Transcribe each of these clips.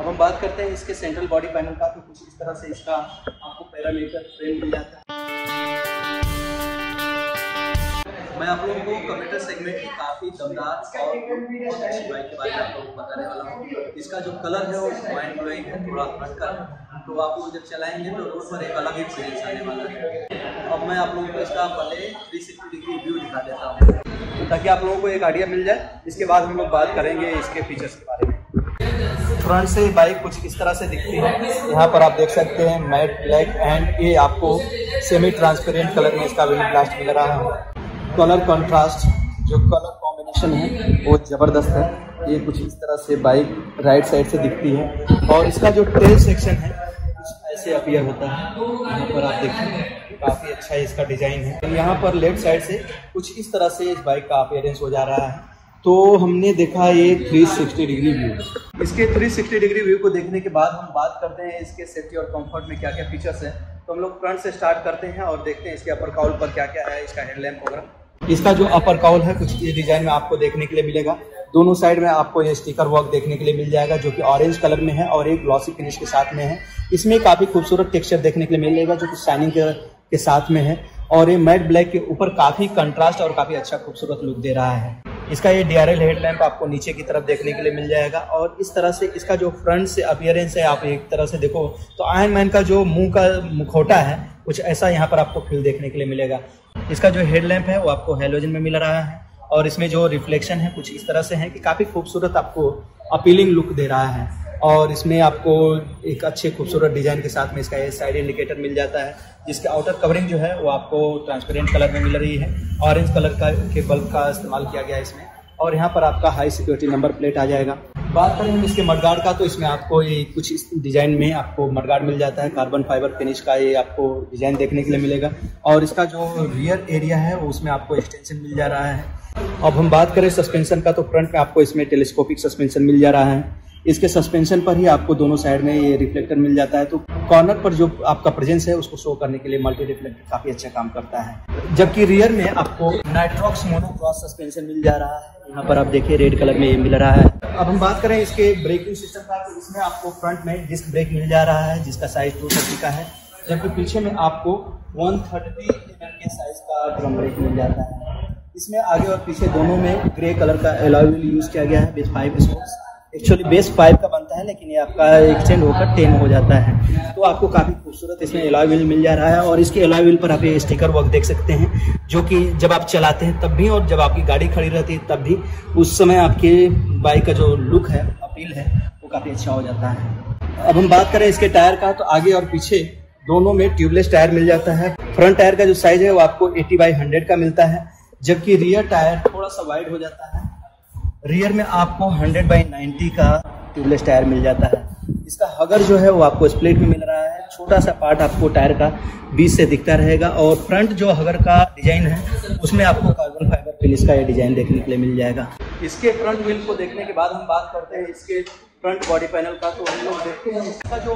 अब हम बात करते हैं इसके सेंट्रल बॉडी पैनल का। तो कुछ इस तरह से इसका आपको पैरामीटर फ्रेम मिल जाता है। मैं आप लोगों को कम्यूटर सेगमेंट की काफ़ी दमदार और बहुत अच्छी बाइक के बारे में आप लोगों को बताने वाला हूँ। इसका जो कलर है वो वाइन ब्लॉइंग है, थोड़ा हट कर, तो आप लोग जब चलाएंगे तो रोड पर एक अलग ही एक्सपीरियंस आने वाला है। अब मैं आप लोगों को इसका पहले 360 डिग्री व्यू दिखा देता हूँ ताकि आप लोगों को एक आइडिया मिल जाए। इसके बाद हम लोग बात करेंगे इसके फीचर्स के बारे में। फ्रंट से बाइक कुछ इस तरह से दिखती है। यहाँ पर आप देख सकते हैं मैट ब्लैक एंड ये आपको सेमी ट्रांसपेरेंट कलर में इसका विंड ब्लास्ट मिल रहा है। कलर कंट्रास्ट जो कलर कॉम्बिनेशन है वो ज़बरदस्त है। ये कुछ इस तरह से बाइक राइट साइड से दिखती है और इसका जो टेल सेक्शन है कुछ ऐसे अपीयर होता है। यहाँ पर आप देखिए काफ़ी अच्छा इसका डिज़ाइन है। यहाँ पर लेफ्ट साइड से कुछ इस तरह से इस बाइक का अपीयरेंस हो जा रहा है। तो हमने देखा ये 360 डिग्री व्यू। इसके 360 डिग्री व्यू को देखने के बाद हम बात करते हैं इसके सेफ्टी और कंफर्ट में क्या क्या फीचर्स हैं। तो हम लोग फ्रंट से स्टार्ट करते हैं और देखते हैं इसके अपर काउल पर क्या क्या है, इसका हेडलैम्प वगैरह। इसका जो अपर काउल है कुछ ये डिज़ाइन में आपको देखने के लिए मिलेगा। दोनों साइड में आपको ये स्टिकर वर्क देखने के लिए मिल जाएगा जो कि ऑरेंज कलर में है और एक ग्लॉसी फिनिश के साथ में है। इसमें काफ़ी खूबसूरत टेक्स्चर देखने के लिए मिलेगा जो कि शाइनिंग के साथ में है और ये मैट ब्लैक के ऊपर काफ़ी कंट्रास्ट और काफ़ी अच्छा खूबसूरत लुक दे रहा है। इसका ये DRL हेडलैम्प आपको नीचे की तरफ देखने के लिए मिल जाएगा और इस तरह से इसका जो फ्रंट से अपीयरेंस है आप एक तरह से देखो तो आयरन मैन का जो मुंह का मुखौटा है कुछ ऐसा यहाँ पर आपको फील देखने के लिए मिलेगा। इसका जो हेडलैम्प है वो आपको हेलोजन में मिल रहा है और इसमें जो रिफ्लेक्शन है कुछ इस तरह से है कि काफ़ी खूबसूरत आपको अपीलिंग लुक दे रहा है और इसमें आपको एक अच्छे खूबसूरत डिज़ाइन के साथ में इसका ये साइड इंडिकेटर मिल जाता है जिसके आउटर कवरिंग जो है वो आपको ट्रांसपेरेंट कलर में मिल रही है। ऑरेंज कलर का के बल्ब का इस्तेमाल किया गया है इसमें और यहाँ पर आपका हाई सिक्योरिटी नंबर प्लेट आ जाएगा। बात करें हम इसके मडगार्ड का, तो इसमें आपको ये कुछ इस डिज़ाइन में आपको मडगार्ड मिल जाता है। कार्बन फाइबर फिनिश का ये आपको डिज़ाइन देखने के लिए मिलेगा और इसका जो रियर एरिया है उसमें आपको एक्सटेंशन मिल जा रहा है। अब हम बात करें सस्पेंशन का, तो फ्रंट में आपको इसमें टेलीस्कोपिक सस्पेंशन मिल जा रहा है। इसके सस्पेंशन पर ही आपको दोनों साइड में ये रिफ्लेक्टर मिल जाता है तो कॉर्नर पर जो आपका प्रेजेंस है उसको शो करने के लिए मल्टी रिफ्लेक्टर काफ़ी अच्छा काम करता है। जबकि रियर में आपको नाइट्रॉक्स मोनोक्रॉस सस्पेंशन मिल जा रहा है। यहाँ पर आप देखिए रेड कलर में ये मिल रहा है। अब हम बात करें इसके ब्रेकिंग सिस्टम का, तो इसमें आपको फ्रंट में डिस्क ब्रेक मिल जा रहा है जिसका साइज 230 का है, जबकि पीछे में आपको 130 mm के साइज का ड्रम ब्रेक मिल जाता है। इसमें आगे और पीछे दोनों में ग्रे कलर का एलॉय व्हील यूज़ किया गया है। एक्चुअली बेस 5 का बनता है लेकिन ये आपका एक्सटेंड होकर 10 हो जाता है। तो आपको काफ़ी खूबसूरत इसमें एलॉय व्हील मिल जा रहा है और इसके एलॉय व्हील पर आप ये स्टिकर वर्क देख सकते हैं जो कि जब आप चलाते हैं तब भी और जब आपकी गाड़ी खड़ी रहती है तब भी उस समय आपके बाइक का जो लुक है अपील है वो काफ़ी अच्छा हो जाता है। अब हम बात करें इसके टायर का, तो आगे और पीछे दोनों में ट्यूबलेस टायर मिल जाता है। फ्रंट टायर का जो साइज़ है वो आपको 80/100 का मिलता है, जबकि रियर टायर थोड़ा सा वाइड हो जाता है। रियर में आपको 100/90 का ट्यूबलेस टायर मिल जाता है। इसका हगर जो है वो आपको स्प्लिट में मिल रहा है, छोटा सा पार्ट आपको टायर का बीच से दिखता रहेगा और फ्रंट जो हगर का डिज़ाइन है उसमें आपको कार्बन फाइबर फिनिश का ये डिज़ाइन देखने के लिए मिल जाएगा। इसके फ्रंट व्हील को देखने के बाद हम बात करते हैं इसके फ्रंट बॉडी पैनल का, तो हम लोग देखते हैं इसका जो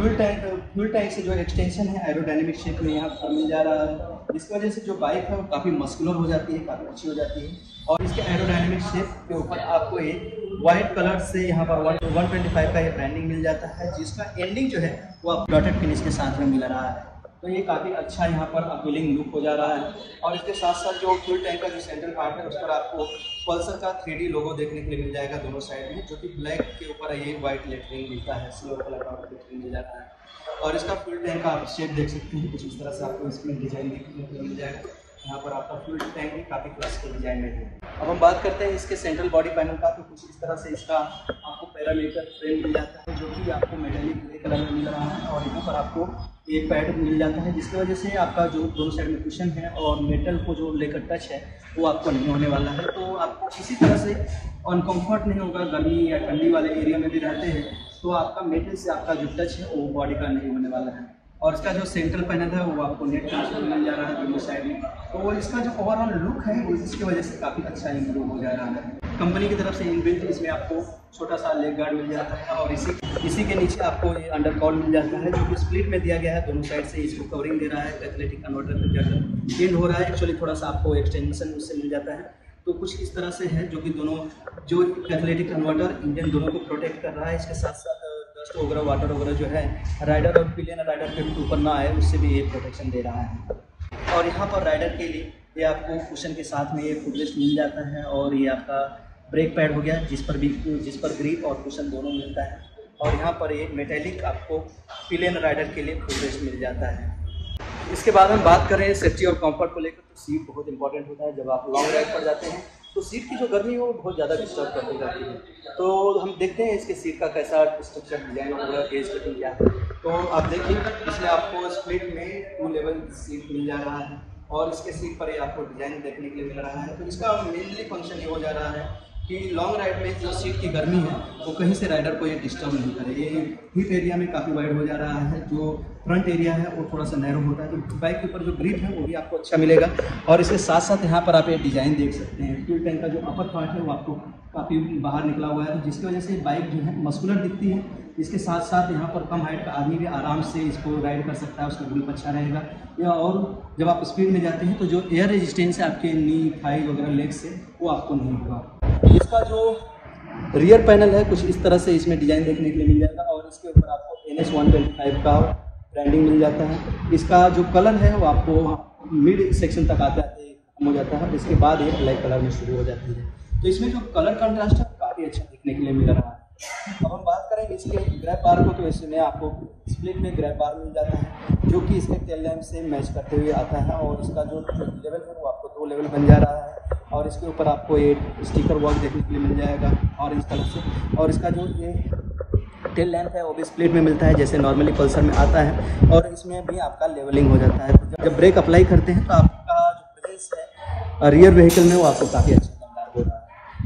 फ्यूल टैंक से जो एक्सटेंशन है एरोडायनेमिक शेप में यहाँ पर मिल जा रहा है। इसकी वजह से जो बाइक है वो काफ़ी मस्कुलर हो जाती है, काफ़ी अच्छी हो जाती है और इसके एरोडायनेमिक शेप के ऊपर आपको एक वाइट कलर से यहाँ पर 125 का ये ब्रांडिंग मिल जाता है जिसका एंडिंग जो है वो आप डॉटेड फिनिश के साथ में मिल रहा है। तो ये काफ़ी अच्छा यहाँ पर अपीलिंग लुक हो जा रहा है और इसके साथ साथ जो फ्यूल टैंक का जो सेंट्रल पार्ट है उस पर आपको पल्सर का 3D लोगो देखने के लिए मिल जाएगा दोनों साइड में, जो कि ब्लैक के ऊपर ये वाइट लेटरिंग मिलता है, सिल्वर कलर का लेटरिंग मिल जाता है और इसका फ्यूल टैंक का आप शेप देख सकते हैं कुछ इस तरह से आपको इसमें डिज़ाइन देखने को मिल जाएगा। यहाँ पर आपका फ्यूल टैंक भी काफ़ी क्लासिकल डिज़ाइन में है। अब हम बात करते हैं इसके सेंट्रल बॉडी पैनल का, तो कुछ इस तरह से इसका आपको पैरामीटर फ्रेम मिल जाता है जो कि आपको मेटालिक ग्रे कलर में मिल रहा है और यहाँ पर आपको एक पैड मिल जाता है जिसकी वजह से आपका जो दोनों साइड में कुशन है और मेटल को जो लेकर टच है वो आपको नहीं होने वाला है। तो आपको किसी तरह से अनकम्फर्ट नहीं होगा। गर्मी या ठंडी वाले एरिया में भी रहते हैं तो आपका मेटल से आपका जो टच है वो बॉडी का नहीं होने वाला है और इसका जो सेंट्रल पैनल है वो आपको नेट ट्रांसफर मिल जा रहा है दोनों साइड में, तो वो इसका जो ओवरऑल लुक है वो इसकी वजह से काफ़ी अच्छा इम्प्रूव हो जा रहा है। कंपनी की तरफ से इनबिल्ट इसमें आपको छोटा सा लेग गार्ड मिल जाता है और इसी के नीचे आपको ये अंडर कॉल मिल जाता है जो कि स्प्लिट में दिया गया है। दोनों साइड से इसको कवरिंग दे रहा है, एथलेटिक कन्वर्टर में जाकर एंड हो रहा है। एक्चुअली थोड़ा सा आपको एक्सटेंशन उससे मिल जाता है तो कुछ इस तरह से है जो कि दोनों जो कैथलेटिक कन्वर्टर इंजन दोनों को प्रोटेक्ट कर रहा है। इसके साथ साथ डस्ट वगैरह वाटर वगैरह जो है राइडर और पिलियन राइडर के ऊपर ना आए उससे भी ये प्रोटेक्शन दे रहा है। और यहाँ पर राइडर के लिए ये आपको कुशन के साथ में ये फुटरेस्ट मिल जाता है और ये आपका ब्रेक पैड हो गया जिस पर ग्रिप और कुशन दोनों मिलता है। और यहाँ पर ये मेटेलिक आपको पिलियन राइडर के लिए फुटरेस्ट मिल जाता है। इसके बाद हम बात करें सेफ्टी और कंफर्ट को लेकर, तो सीट बहुत इंपॉर्टेंट होता है। जब आप लॉन्ग राइड पर जाते हैं तो सीट की जो गर्मी है वो बहुत ज़्यादा डिस्टर्ब करती जाती है। तो हम देखते हैं इसके सीट का कैसा स्ट्रक्चर डिजाइन होगा, एज कटिंग क्या है। तो आप देखिए इसमें आपको स्प्लिट में 2 लेवल सीट मिल जा रहा है और इसके सीट पर आपको डिज़ाइन देखने के लिए मिल रहा है। तो इसका मेनली फंक्शन ये हो जा रहा है कि लॉन्ग राइड में जो सीट की गर्मी है वो कहीं से राइडर को ये डिस्टर्ब नहीं करे। ये हिप एरिया में काफ़ी वाइड हो जा रहा है, जो फ्रंट एरिया है वो थोड़ा सा नैरो होता है, तो बाइक के ऊपर जो ग्रिप है वो भी आपको अच्छा मिलेगा। और इसके साथ साथ यहाँ पर आप ये डिज़ाइन देख सकते हैं, फ्यूल टैंक का जो अपर पार्ट है वो आपको काफ़ी बाहर निकला हुआ है, तो जिसकी वजह से बाइक जो है मस्कुलर दिखती है। इसके साथ साथ यहाँ पर कम हाइट का आदमी भी आराम से इसको राइड कर सकता है, उसका ग्रिप अच्छा रहेगा। या और जब आप स्पीड में जाते हैं तो जो एयर रेजिस्टेंस है आपके नी थाई वगैरह लेग से वो आपको नहीं होगा। इसका जो रियर पैनल है कुछ इस तरह से इसमें डिज़ाइन देखने के लिए मिल जाएगा और इसके ऊपर आपको NS125 का ब्रांडिंग मिल जाता है। इसका जो कलर है वो आपको मिड सेक्शन तक आते आते कम हो जाता है, इसके बाद ये ब्लैक कलर में शुरू हो जाती है। तो इसमें जो कलर कंट्रास्ट है काफ़ी अच्छा देखने के लिए मिल रहा है। अब हम बात करें इसके ग्रैब बार को, तो इसमें आपको स्प्लिट में ग्रैब बार मिल जाता है जो कि इसके टेल लैम्प से मैच करते हुए आता है। और इसका जो लेवल है वो आपको 2 लेवल बन जा रहा है और इसके ऊपर आपको एक स्टिकर वर्क देखने के लिए मिल जाएगा ऑरेंज कलर से। और इसका जो ये टेल लैम्प है वो भी स्प्लिट में मिलता है जैसे नॉर्मली पल्सर में आता है, और इसमें भी आपका लेवलिंग हो जाता है। तो जब ब्रेक अप्लाई करते हैं तो आपका जो प्रेजेंस है रियर व्हीकल में वो आपको काफ़ी अच्छा शानदार हो रहा है।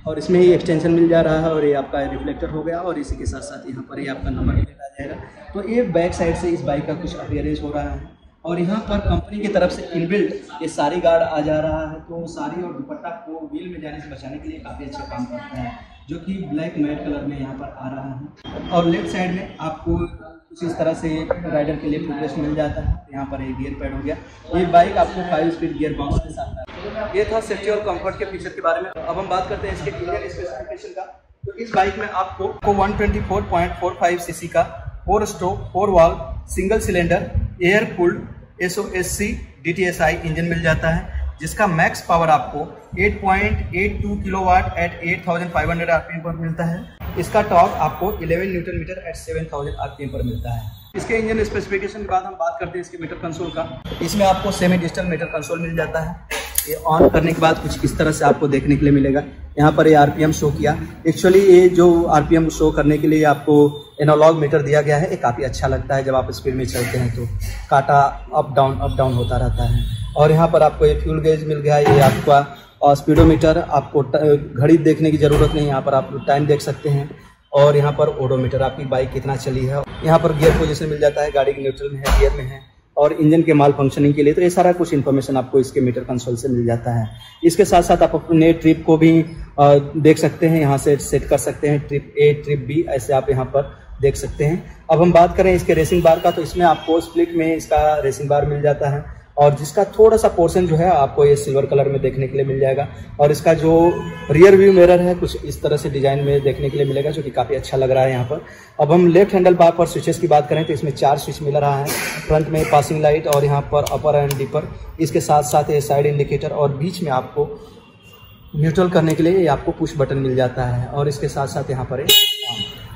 और इसमें ही एक्सटेंशन मिल जा रहा है और ये आपका रिफ्लेक्टर हो गया और इसी के साथ साथ यहाँ पर ये आपका नंबर प्लेट आ जाएगा। तो ये बैक साइड से इस बाइक का कुछ अपियरेंस हो रहा है। और यहाँ पर कंपनी की तरफ से इनबिल्ट ये सारी गार्ड आ जा रहा है, तो सारी और दुपट्टा को व्हील में जाने से बचाने के लिए काफ़ी अच्छा काम करता है, जो कि ब्लैक मैट कलर में यहाँ पर आ रहा है। और लेफ्ट साइड में आपको कुछ इस तरह से राइडर के लिए फुटरेस्ट मिल जाता है। यहाँ पर एक गियर पैड हो गया। ये बाइक आपको 5 स्पीड गियर बॉक्स के साथ। ये था सेफ्टी और कंफर्ट के फीचर के बारे में। अब हम बात करते हैं इसके इंजन स्पेसिफिकेशन का। तो इस बाइक में आपको 124.45 सीसी का 4 stroke 4 valve single cylinder air cooled SOSC DTSI engine मिल जाता है, जिसका मैक्स पावर आपको 8.82 किलोवाट एट 8500 आरपीएम पर मिलता है। इसका टॉर्क आपको 11 न्यूटन मीटर एट 7000 आरपीएम पर मिलता है। इसके इंजन स्पेसिफिकेशन के बाद हम बात करते हैं इसके मीटर कंसोल का। इसमें आपको सेमी डिजिटल मीटर कंसोल मिल जाता है। ये ऑन करने के बाद कुछ इस तरह से आपको देखने के लिए मिलेगा। यहाँ पर ये RPM शो किया। एक्चुअली ये जो RPM शो करने के लिए आपको एनालॉग मीटर दिया गया है, ये काफ़ी अच्छा लगता है। जब आप स्पीड में चलते हैं तो काटा अप डाउन होता रहता है। और यहाँ पर आपको ये फ्यूल गेज मिल गया। ये आपका स्पीडोमीटर, आपको घड़ी देखने की ज़रूरत नहीं, यहाँ पर आप टाइम देख सकते हैं। और यहाँ पर ओडोमीटर, आपकी बाइक कितना चली है। यहाँ पर गियर पोजिशन मिल जाता है, गाड़ी न्यूट्रल में है, गियर में है, और इंजन के माल फंक्शनिंग के लिए। तो ये सारा कुछ इन्फॉर्मेशन आपको इसके मीटर कंसोल से मिल जाता है। इसके साथ साथ आप अपने ट्रिप को भी देख सकते हैं, यहाँ से सेट कर सकते हैं ट्रिप A ट्रिप B, ऐसे आप यहाँ पर देख सकते हैं। अब हम बात करें इसके रेसिंग बार का, तो इसमें आपको स्प्लिट में इसका रेसिंग बार मिल जाता है और जिसका थोड़ा सा पोर्शन जो है आपको ये सिल्वर कलर में देखने के लिए मिल जाएगा। और इसका जो रियर व्यू मिरर है कुछ इस तरह से डिजाइन में देखने के लिए मिलेगा, जो कि काफ़ी अच्छा लग रहा है यहाँ पर। अब हम लेफ्ट हैंडल बार पर स्विचेस की बात करें तो इसमें 4 स्विच मिल रहा है। फ्रंट में पासिंग लाइट और यहाँ पर अपर एंड डिपर, इसके साथ साथ ये साइड इंडिकेटर, और बीच में आपको न्यूट्रल करने के लिए आपको पुश बटन मिल जाता है। और इसके साथ साथ यहाँ पर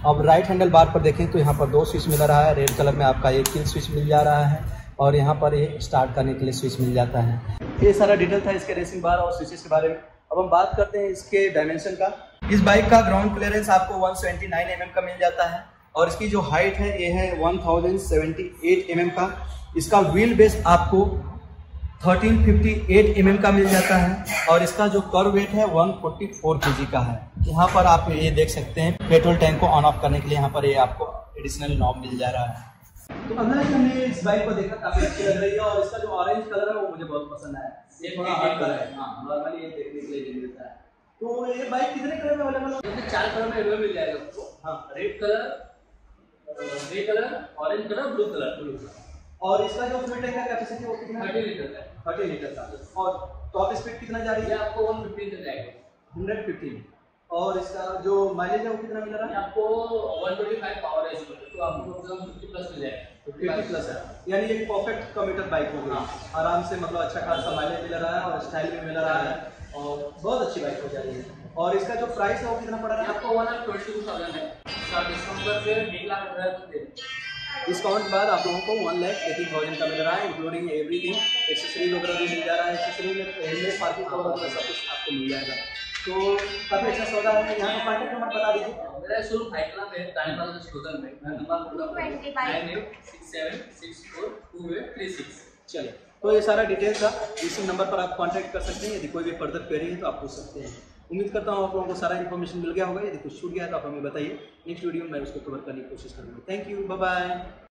अब राइट हैंडल बार पर देखें तो यहाँ पर 2 स्विच मिल रहा है। रेड कलर में आपका एक किल स्विच मिल जा रहा है और यहाँ पर ये स्टार्ट करने के लिए स्विच मिल जाता है। ये सारा डिटेल था इसके रेसिंग बार और स्विचेस के बारे में। अब हम बात करते हैं इसके डायमेंशन का। इस बाइक का ग्राउंड क्लियरेंस आपको 179 mm का मिल जाता है और इसकी जो हाइट है ये है 1078 mm का। इसका व्हील बेस आपको 1358 mm का मिल जाता है और इसका जो कर्व वेट है 144 kg का है। यहाँ पर आप ये देख सकते हैं पेट्रोल टैंक को ऑन ऑफ करने के लिए यहाँ पर ये आपको एडिशनल नॉब मिल जा रहा है। तो अगला हमने इस बाइक को देखा, काफी अच्छी लग रही है और इसका जो ऑरेंज कलर है वो मुझे बहुत पसंद आया। ये थोड़ा हॉट कलर है, हां नॉर्मली ये देखने के लिए मिलता है। तो ये बाइक कितने कलर में अवेलेबल है? इसमें 4 कलर में अवेलेबल मिल जाएगा आपको। हां, red colour, grey colour, orange colour, blue colour. और इसका जो फ्यूल टैंक का कैपेसिटी वो कितना है? 30 लीटर का। और टॉप स्पीड कितना जा रही है? आपको 115 तक जाएगा। 115 और इसका जो माइलेज है वो कितना मिल रहा है आपको? 125 पावर है इसमें, तो आपको 50 प्लस मिल जाएगा। 50 प्लस है यानी एक परफेक्ट कम्यूटर बाइक होगी। आराम से मतलब अच्छा खासा माइलेज मिल रहा है और स्टाइल भी मिल रहा है और बहुत अच्छी बाइक हो जा रही है। और इसका जो प्राइस है वो कितना पड़ रहा है आपको? 1,22,000 है सर, डिस्काउंट करके 1,00,000 डिस्काउंट बाद आप लोगों को 1,18,000 का मिल रहा है, इंक्लूडिंग एवरीथिंग। एक्सेसरीज वगैरह भी मिल जा रहा है, एक्सेसरी में हेलमेट पार्किंग कवर वगैरह सब कुछ आपको मिल जाएगा, तो काफ़ी अच्छा सौदा है। यहाँ का कॉन्टैक्ट नंबर बता दीजिए। मेरा शुरू फाइकला में नंबर 6764286। चलिए, तो ये सारा डिटेल्स था, इसी नंबर पर आप कॉन्टैक्ट कर सकते हैं। यदि कोई भी फर्दर क्वेरी है तो आप पूछ सकते हैं। उम्मीद करता हूँ आप लोगों को सारा इन्फॉर्मेशन मिल गया होगा। यदि कुछ छूट गया तो आप हमें बताइए, नेक्स्ट वीडियो में मैं उसको कवर करने की कोशिश करूँगा। Thank you, bye bye.